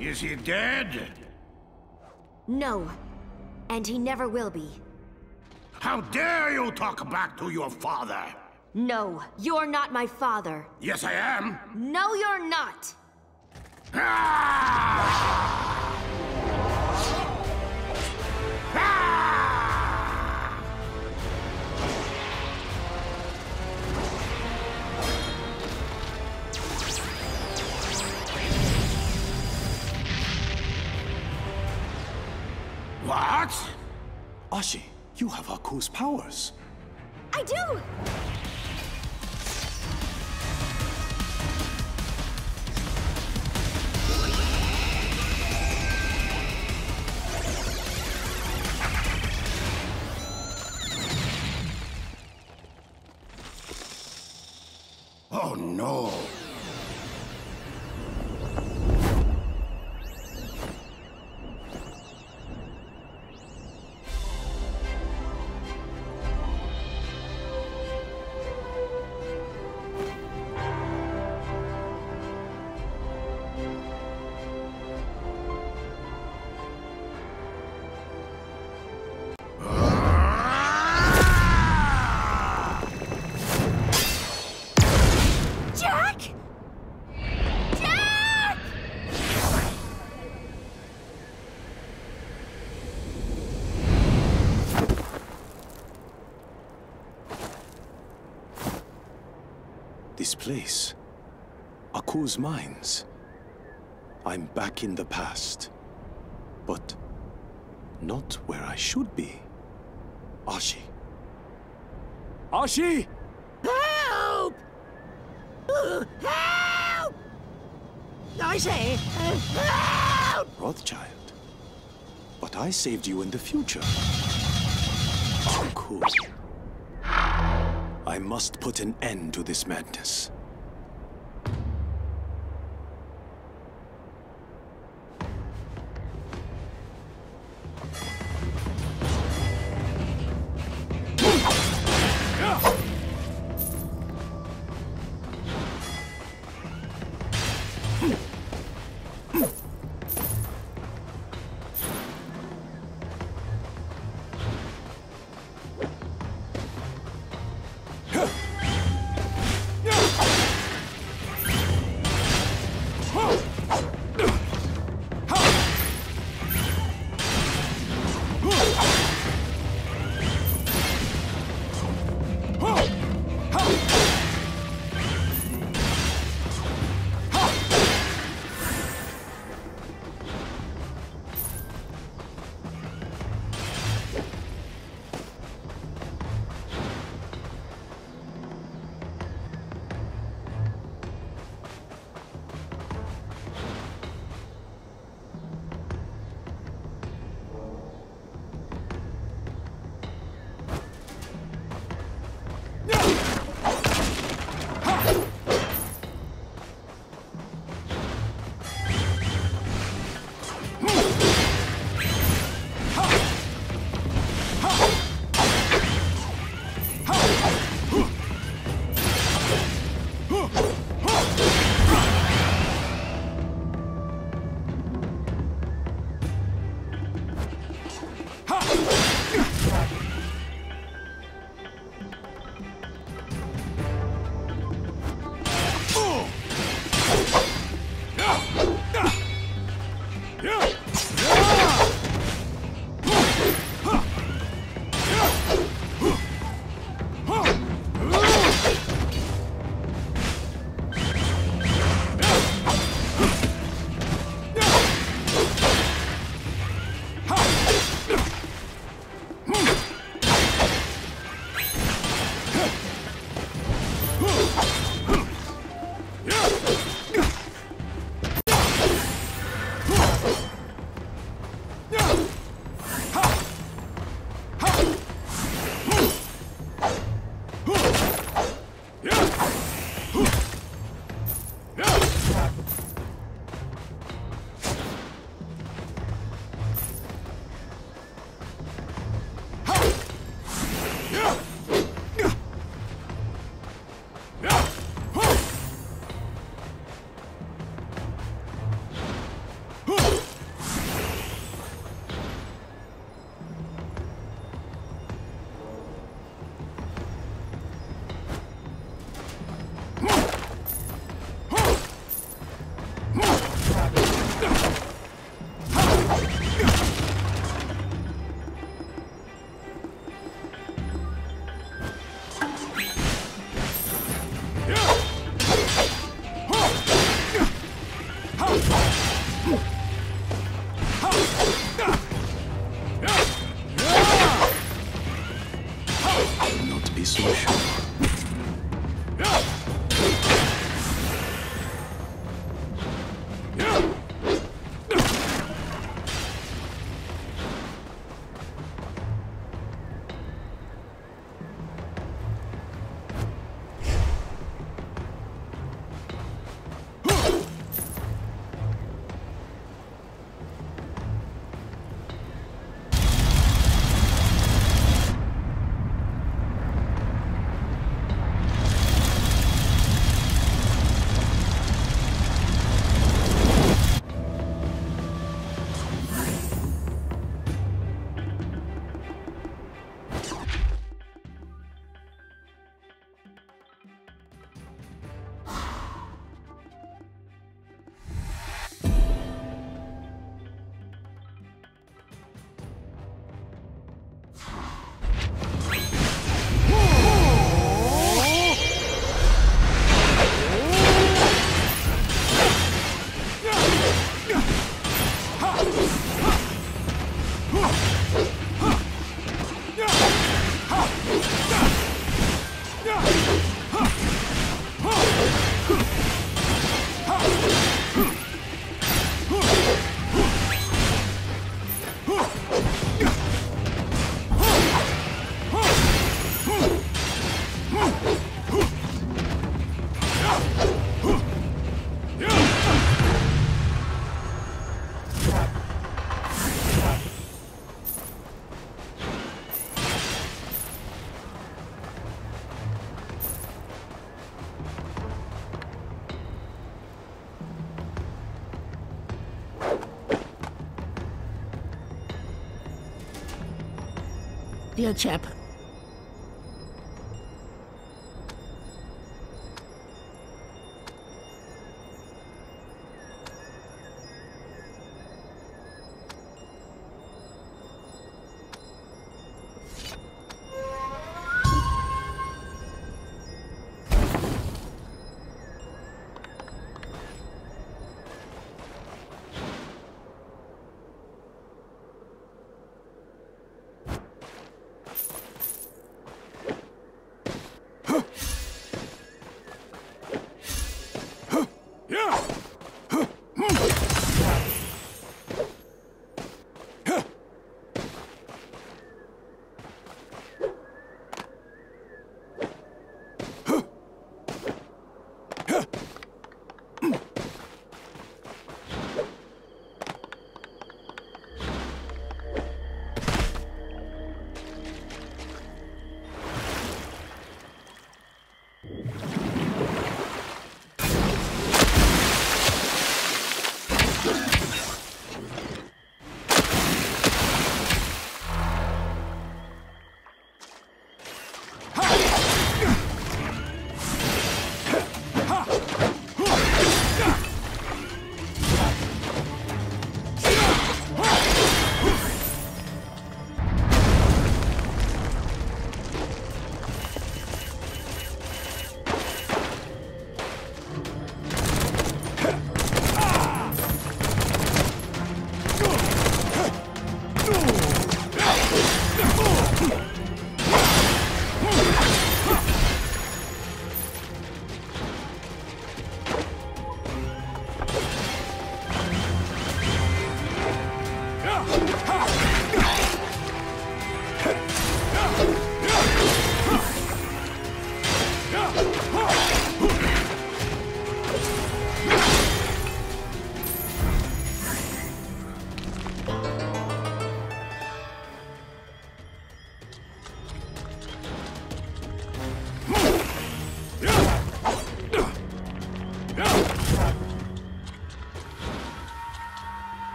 Is he dead? No, and he never will be. How dare you talk back to your father? No, you're not my father. Yes, I am. No, you're not. Ah! Ah! What? Ashi, you have Aku's powers. I do! Oh no! This place, Aku's mines. I'm back in the past, but not where I should be. Ashi. Ashi! Help! Help! I say, help! Rothschild, but I saved you in the future. Aku. I must put an end to this madness. No! Here, chap.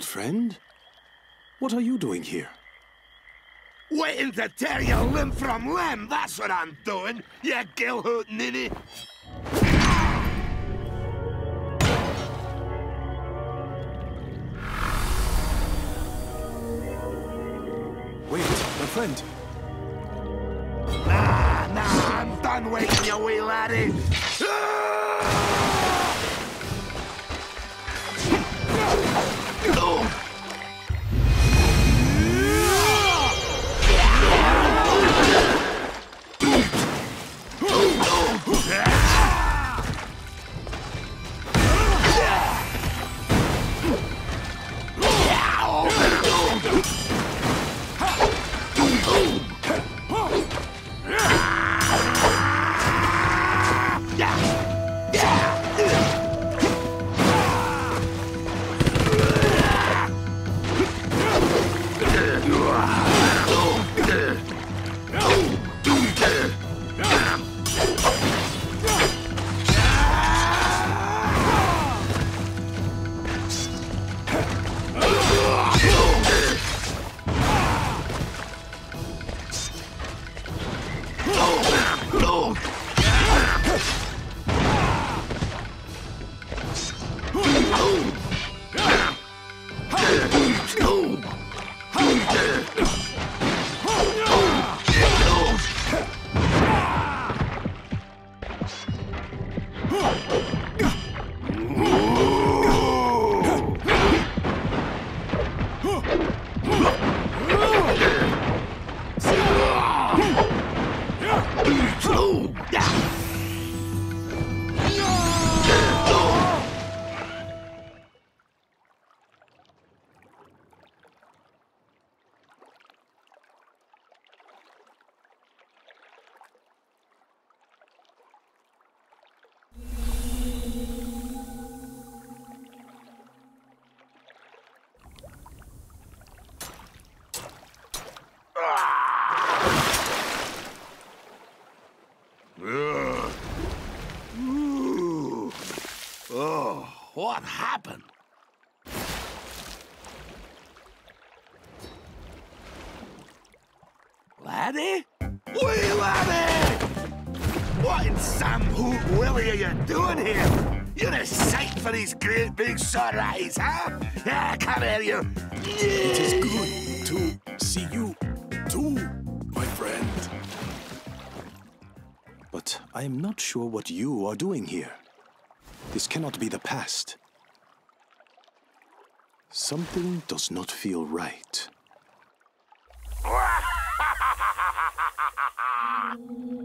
Old friend? What are you doing here? Waiting to tear you limb from limb, that's what I'm doing, you gill-hoot ninny! Wait, my friend. Nah, I'm done waiting your way, laddie. Oh. What happened? Laddie? Wee laddie! What in Sam Hoot Willie are you doing here? You're a sight for these great big sunrise, huh? Yeah, come here, you. It is good to see you too, my friend. But I am not sure what you are doing here. This cannot be the past. Something does not feel right.